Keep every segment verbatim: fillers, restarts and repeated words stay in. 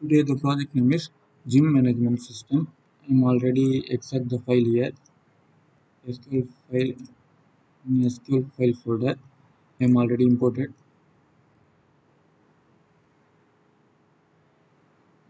Today the project name is Gym Management System. I'm already extract the file here. S Q L file in S Q L file folder. I'm already imported.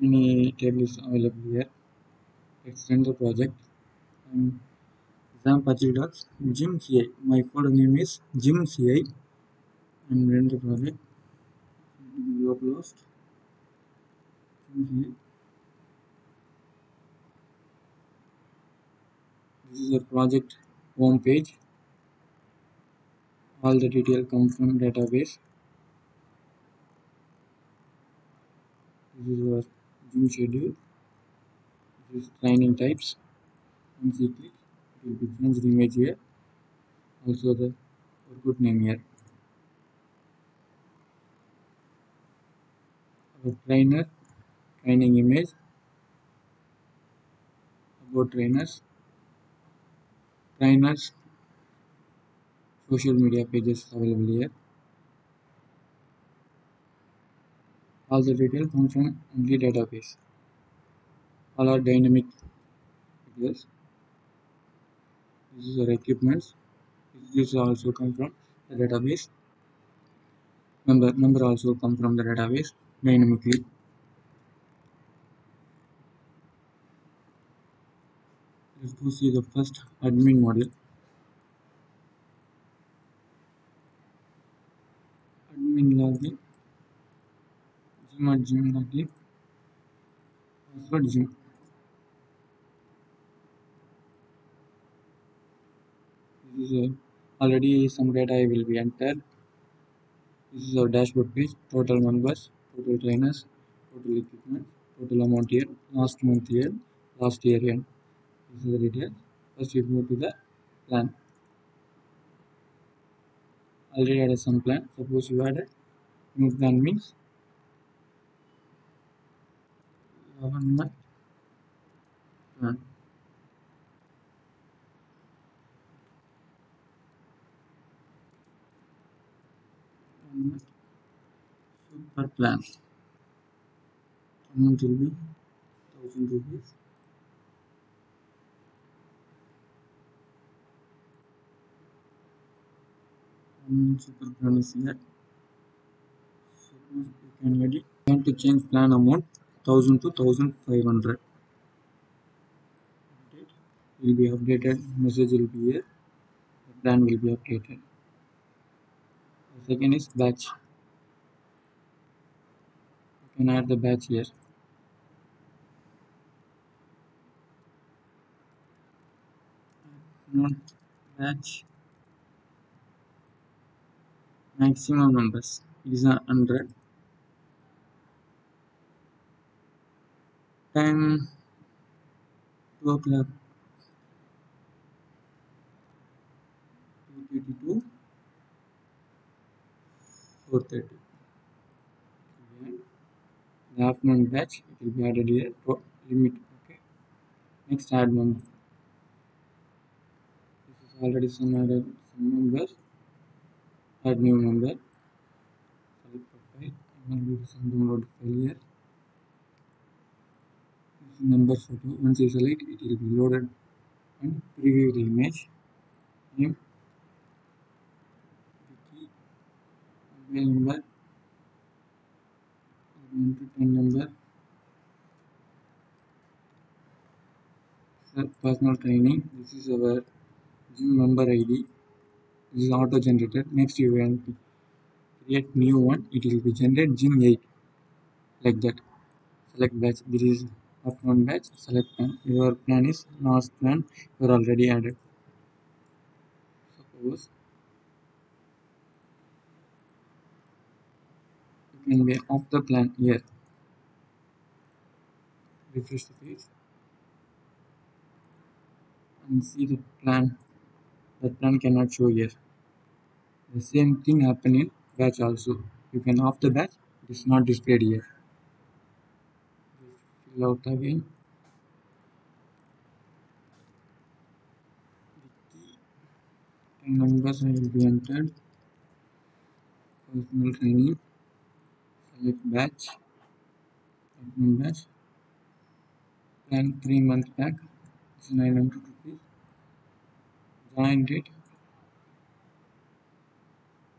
Many tables available here. Extend the project. I'm Apache docs gym C I. My folder name is gym C I. I'm running the project. You are closed. This is the project home page. All the detail come from database. This is our gym schedule. This is training types. Once you click, it will be changed the image here. Also the workout name here. Our trainer. Training image, about trainers, trainers, social media pages available here. All the details come from only database. All are dynamic details. This is our equipments. This also come from the database. Number number also come from the database dynamically. Let's go see the first admin module. Admin login, gym at gym login, password gym. This is a, already some data will be entered. This is our dashboard page. Total members, total trainers, total equipment, total amount here, last month here, last year end. This is the details. First we move to the plan. Already added some plan. Suppose you added new plan means eleven month plan. So per plan amount will be thousand rupees. Super plan is here. Suppose you can edit. You want to change plan amount thousand to thousand five hundred. It will be updated. Message will be here. The plan will be updated. The second is batch. You can add the batch here. Not batch. Maximum numbers is a hundred. Time two o'clock two thirty two four thirty. The afternoon batch it will be added here to limit. Okay. Next add number. This is already some added some numbers. Add new number. Sorry, profile. I'm going to do some download file here. This number photo. Once you select, it will be loaded and preview the image. Name, Vicky, mobile number, one to ten number, so personal training. This is our gym member I D. This is auto generated. Next you want to create new one, it will be generated gym eight like that. Select batch. This is afternoon batch. Select plan. Your plan is last plan, you are already added. Suppose you can be off the plan here. Refresh the page and see the plan. That plan cannot show here. The same thing happen in batch also. You can off the batch, it is not displayed here. Just fill out again. The numbers will be entered. Personal training. Select batch. batch and three month pack is nine hundred rupees. Join date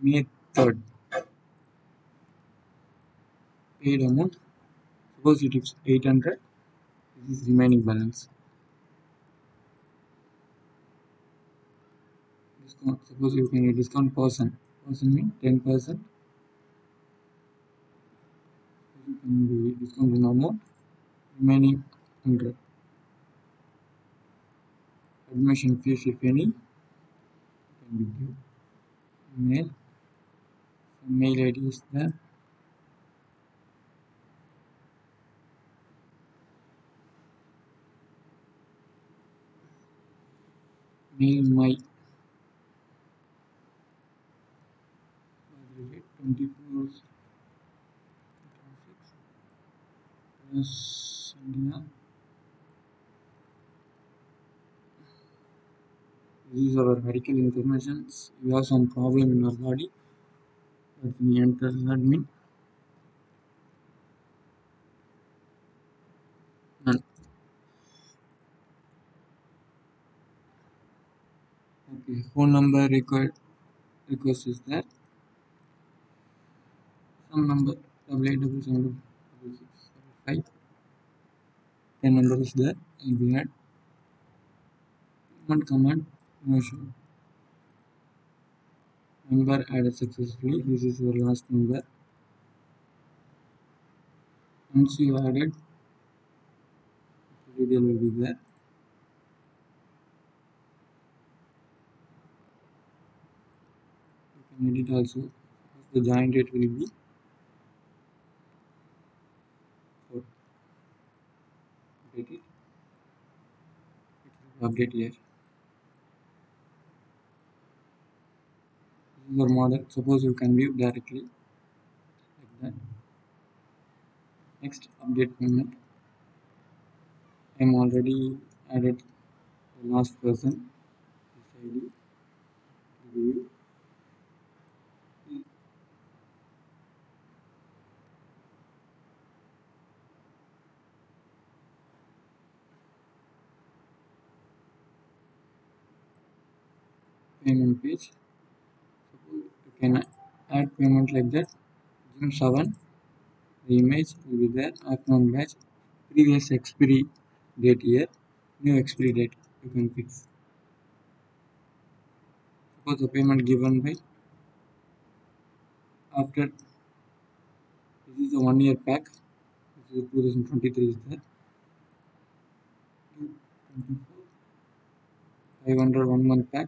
May third. Paid amount, suppose it is eight hundred, this is remaining balance. Discount, suppose you can discount person, person means ten percent. You can be discount in amount, remaining one hundred. Admission fees, if any, can be due. Mail, mail I D is there. Mail my twenty-four plus India. These are our medical informations. We have some problem in our body. Let me enter admin. None. Okay, phone number required request is there. Some number double eight double seven double six double five. Ten number is there, and we had one command. No show. Number added successfully. This is your last number. Once you added, the detail will be there. You can edit also. The join date will be four. Update it. It will update here. Your model, suppose you can view directly like that. Next, update payment. I am already added the last person. This I D view. Payment page. Can add payment like that. June seventh, the image will be there. Account batch, previous expiry date here, new expiry date you can fix. Suppose the payment given by after this is the one year pack. This is twenty twenty-three is there. five hundred one month pack.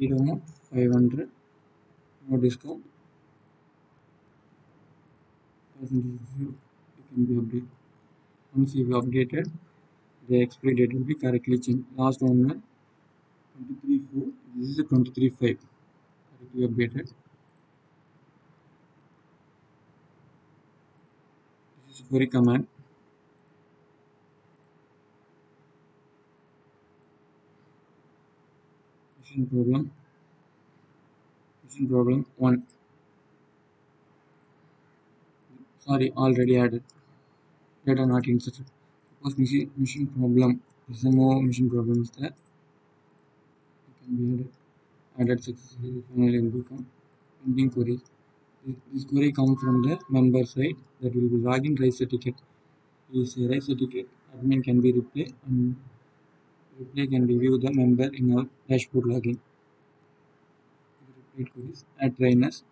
Paid amount five hundred. No discount. Percentage view, it can be updated. Once you have updated, the expiry date will be correctly changed. Last one month twenty-three four. This is a twenty-three five. Correctly updated. This is query command. Mission program. Problem one. Sorry, already added. Data not inserted. Suppose mission, mission problem. This is more mission problems there. It can be added. Added successfully. Finally, it will come. Pending query. This, this query comes from the member side. That will be login, raise a ticket. Is raise a ticket. Admin can be replay and replay can review the member in our dashboard login. Queries. Add trainers.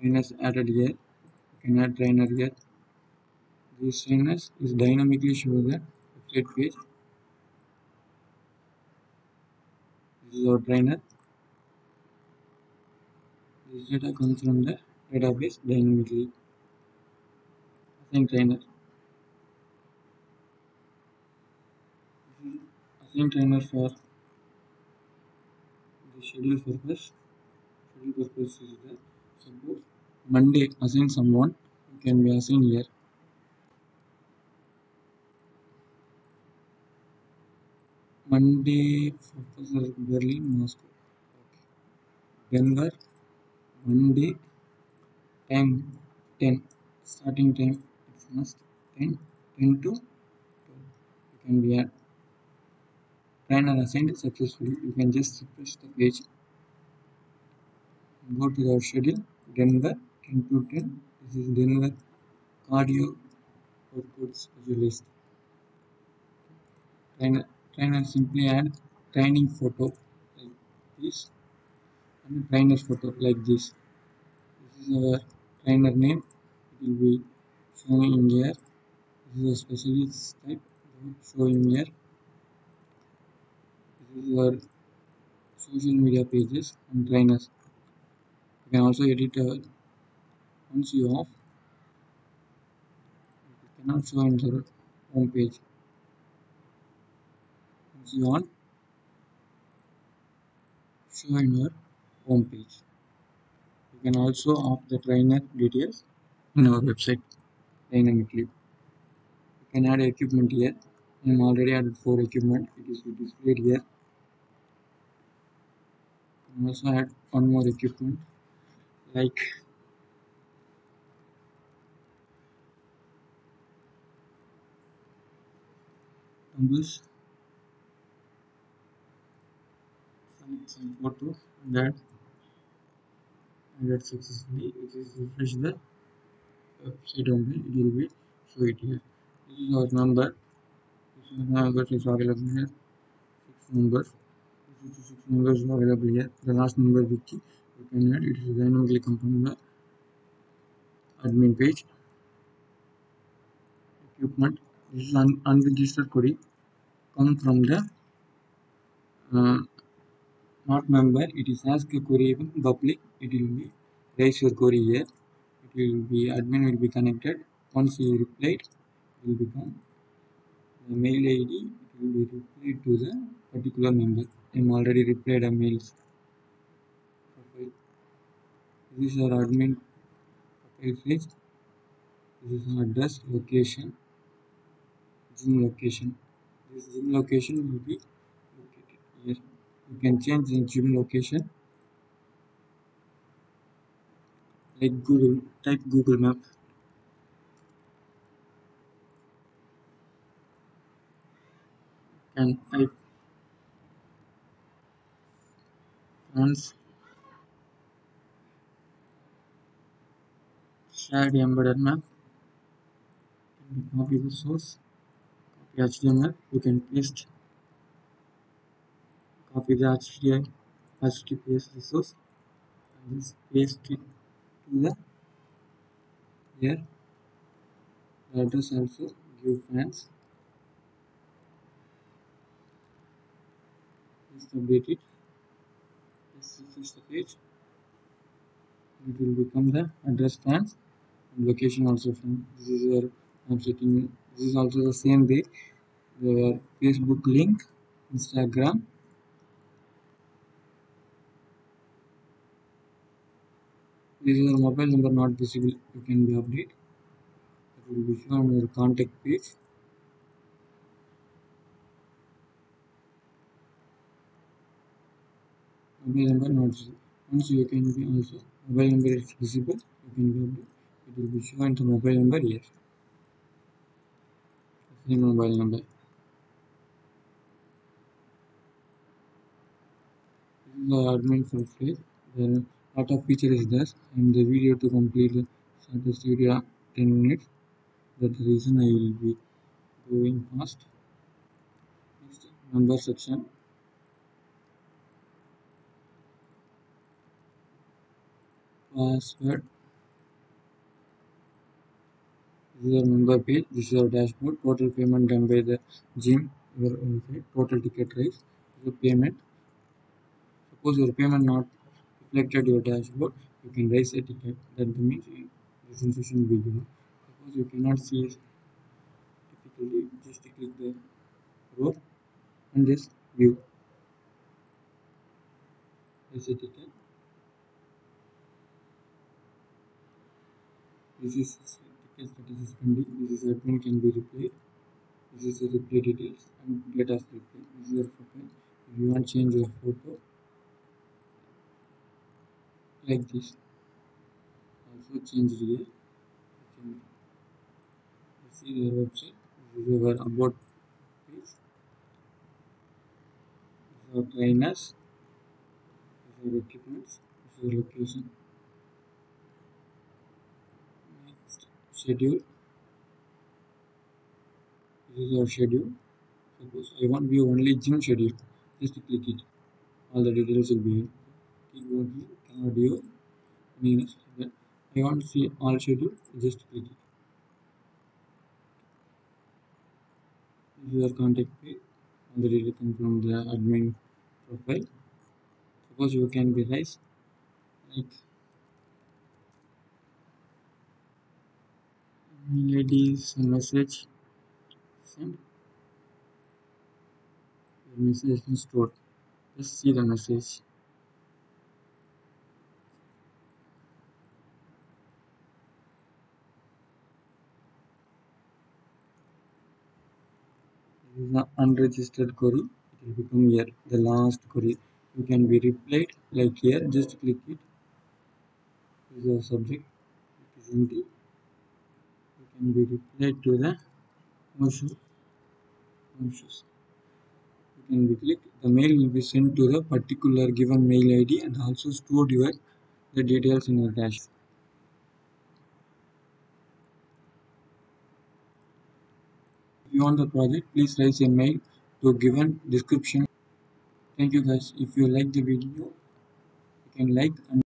Trainers added here. You can add trainer here. These trainers is dynamically show the website page. This is our trainer. This data comes from the database dynamically. Assign trainer. Assign trainer for the schedule purpose. Purpose is there. Suppose Monday assign someone, you can be assigned here. Monday focus is Berlin, Moscow, okay. Denver, Monday time ten, starting time it's must ten into twelve. You can be a trainer assigned successfully. You can just refresh the page. Go to the schedule. Denver ten to ten. This is Denver cardio workout specialist. Trainer, trainer simply add training photo like this and trainer's photo like this. This is our trainer name. It will be showing here. This is a specialist type. Showing here. This is our social media pages and trainers. You can also edit uh, once you off. You cannot show in the home page. Once you on, show in your home page. You can also off the trainer details in our website dynamically. You can add equipment here. I am already added four equipment. It is displayed here. You can also add one more equipment like numbers. Some photo that added successfully. It is refresh the website only. It will be show it here. This is our number. This is number is available here. Six numbers. This is six numbers available here. The last number which you can add. It is dynamically composed the admin page. Equipment. This is an unregistered query. Come from the uh, not member. It is ask a query even public. It will be raise your query here. It will be admin will be connected. Once you replied, it will become the mail I D. It will be replied to the particular member. I am already replied a mail. Profile. This is our admin profile page. This is our address, location, gym location. This gym location will be located here. You can change the gym location like Google, type Google Map. You can type France shared embedded map. You can copy the source, copy H T M L, you can paste. Copy the H T T P S resource and just paste it to the here. The address also give fans. Just update it. Just refresh the page. It will become the address fans and location also fans. This is where I'm setting. This is also the same way. Your Facebook link, Instagram. This is your mobile number not visible. You can be updated. It will be shown on your contact page. Mobile number not visible. Once you can be also mobile number is visible. You can be updated. It will be shown the mobile number here. The same mobile number. This is the admin software. Then lot of feature is this and the video to complete the shortest video ten minutes. That's the reason I will be going fast. Next, number section. Password. This is our member page. This is our dashboard. Total payment done by the gym. Your website. Total ticket price. The payment. Suppose your payment not selected your dashboard, you can raise a ticket. That means this instruction will be given. Suppose you cannot see it typically, just click the row and just view. Raise a ticket. This is ticket status pending. This is admin can be replied. This is the replay details and get us replay. This is your profile. If you want to change your photo, like this, also change here. This see their website, this is our about page, this is our trainers, this is our equipment, this is our location, next schedule, this is our schedule. Suppose I want view only gym schedule, just click it, all the details will be here. Keyword here, cardio, minus, that I want to see all schedule, just click it. This is our contact page, all the data comes from the admin profile. Suppose you can be nice, like ladies message send, the message is stored, just see the message. The unregistered query, it will become here the last query, you can be replied like here, just click it. This is our subject, it is empty, you can be replied to the motion, motions. You can be click, the mail will be sent to the particular given mail I D and also stored your the details in your dash. If you want the project, please raise a mail to given description. Thank you guys. If you like the video, you can like and